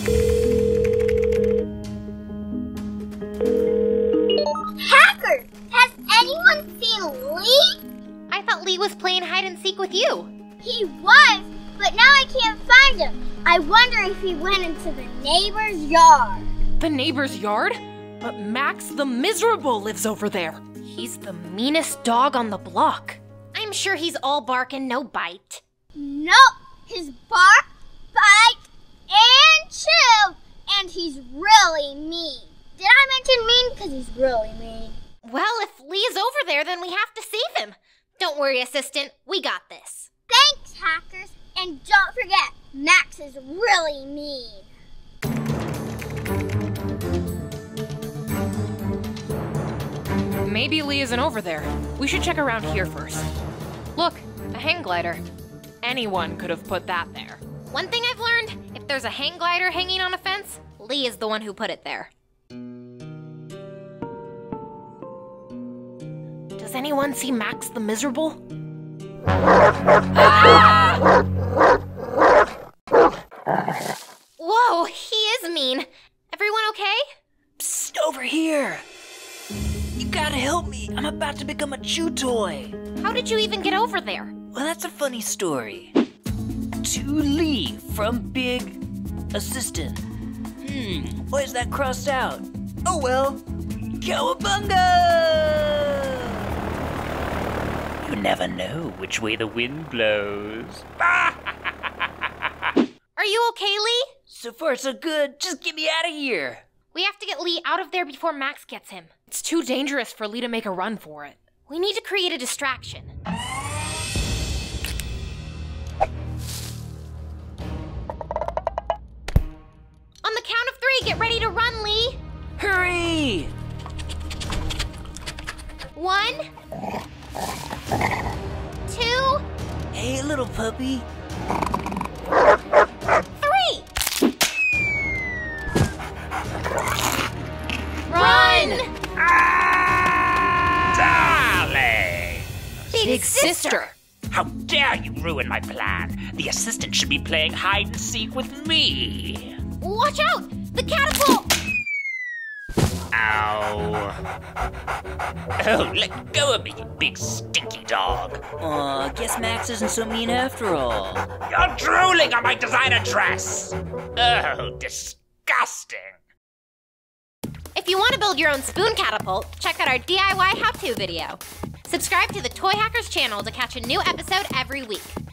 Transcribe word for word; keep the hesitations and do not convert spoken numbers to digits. Hacker! Has anyone seen Lee? I thought Lee was playing hide and seek with you. He was, but now I can't find him. I wonder if he went into the neighbor's yard. The neighbor's yard? But Max the Miserable lives over there. He's the meanest dog on the block. I'm sure he's all bark and no bite. Nope, he's bark, bite, and chew, and he's really mean. Did I mention mean? Because he's really mean. Well, if Lee's over there, then we have to save him. Don't worry, Assistant, we got this. Thanks, Hackers, and don't forget, Max is really mean. Maybe Lee isn't over there. We should check around here first. Look, a hang glider. Anyone could have put that there. One thing I've learned, if there's a hang glider hanging on a fence, Lee is the one who put it there. Does anyone see Max the Miserable? Ah! Whoa, he is mean. Everyone okay? Psst, over here. You gotta help me. I'm about to become a chew toy. How did you even get over there? Well, that's a funny story. To Lee from Big Assistant. Hmm, why is that crossed out? Oh well, cowabunga! You never know which way the wind blows. Are you okay, Lee? So far, so good. Just get me out of here. We have to get Lee out of there before Max gets him. It's too dangerous for Lee to make a run for it. We need to create a distraction. On the count of three, get ready to run, Lee! Hurry! One. Two. Hey, little puppy. Big sister. How dare you ruin my plan? The assistant should be playing hide and seek with me. Watch out! The catapult! Ow. Oh, let go of me, you big stinky dog. Aw, oh, guess Max isn't so mean after all. You're drooling on my designer dress. Oh, disgusting. If you want to build your own spoon catapult, check out our D I Y how-to video. Subscribe to the Toy Hackers channel to catch a new episode every week.